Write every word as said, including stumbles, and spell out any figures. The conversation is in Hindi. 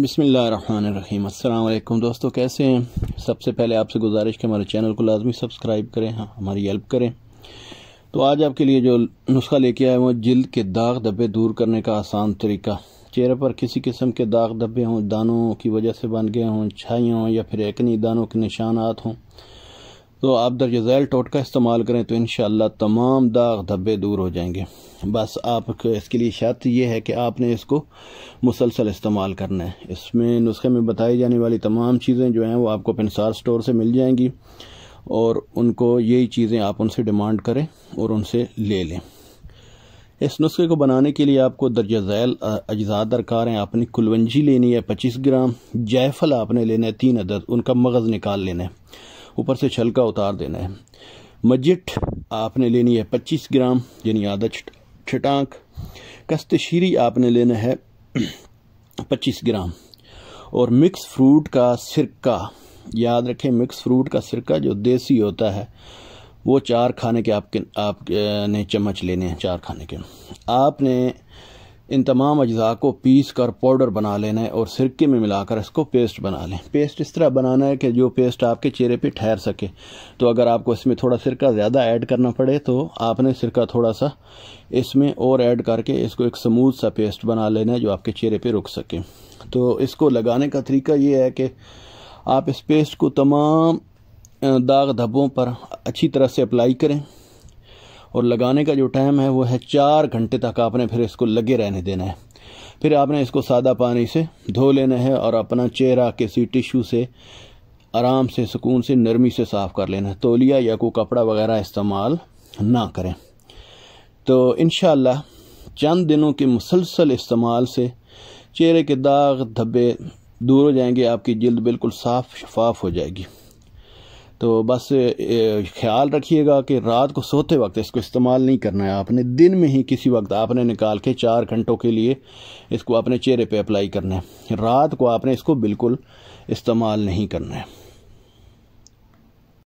बिस्मिल्लाहिर्रहमानिर्रहीम। अस्सलाम वालेकुम दोस्तों, कैसे हैं? सबसे पहले आपसे गुजारिश कि हमारे चैनल को लाजमी सब्सक्राइब करें, हाँ हमारी हेल्प करें। तो आज आपके लिए जो नुस्खा लेके आए वो जिल्द के दाग धब्बे दूर करने का आसान तरीका। चेहरे पर किसी किस्म के दाग धब्बे हों, दानों की वजह से बन गए हों, छाइयाँ हों या फिर एकनी दानों के निशानात हों, तो आप दर्ज झैल टोटका इस्तेमाल करें तो इंशाअल्लाह तमाम दाग धब्बे दूर हो जाएंगे। बस आप इसके लिए शर्त यह है कि आपने इसको मुसलसल इस्तेमाल करना है। इसमें नुस्खे में बताई जाने वाली तमाम चीज़ें जो हैं वो आपको पंसार स्टोर से मिल जाएंगी और उनको यही चीज़ें आप उनसे डिमांड करें और उनसे ले लें। इस नुस्खे को बनाने के लिए आपको दर्ज झैल अज्जा दरकार हैं। आपने कुलवंजी लेनी है पच्चीस ग्राम, जायफल आपने लेना है तीन अदद, उनका मगज़ निकाल लेना है, ऊपर से छलका उतार देना है। मजिट आपने लेनी है पच्चीस ग्राम यानी आधा छिटांक। कस्तशीरी आपने लेना है पच्चीस ग्राम। और मिक्स फ्रूट का सिरका, याद रखें मिक्स फ्रूट का सिरका जो देसी होता है वो चार खाने के आपके आपने चम्मच लेने हैं, चार खाने के। आपने इन तमाम अज्जा को पीस कर पाउडर बना लेना है और सिरके में मिलाकर इसको पेस्ट बना लें। पेस्ट इस तरह बनाना है कि जो पेस्ट आपके चेहरे पे ठहर सके। तो अगर आपको इसमें थोड़ा सिरका ज़्यादा ऐड करना पड़े तो आपने सिरका थोड़ा सा इसमें और ऐड करके इसको एक स्मूथ सा पेस्ट बना लेना है जो आपके चेहरे पे रुक सके। तो इसको लगाने का तरीका ये है कि आप इस पेस्ट को तमाम दाग धब्बों पर अच्छी तरह से अप्लाई करें और लगाने का जो टाइम है वो है चार घंटे तक। आपने फिर इसको लगे रहने देना है। फिर आपने इसको सादा पानी से धो लेना है और अपना चेहरा किसी टिश्यू से आराम से, सुकून से, नरमी से साफ़ कर लेना है। तौलिया या कोई कपड़ा वगैरह इस्तेमाल ना करें। तो इंशाअल्लाह चंद दिनों के मुसलसल इस्तेमाल से चेहरे के दाग धब्बे दूर हो जाएंगे, आपकी जिल्द बिल्कुल साफ़ शफाफ हो जाएगी। तो बस ख्याल रखिएगा कि रात को सोते वक्त इसको इस्तेमाल नहीं करना है। आपने दिन में ही किसी वक्त आपने निकाल के चार घंटों के लिए इसको अपने चेहरे पे अप्लाई करना है। रात को आपने इसको बिल्कुल इस्तेमाल नहीं करना है।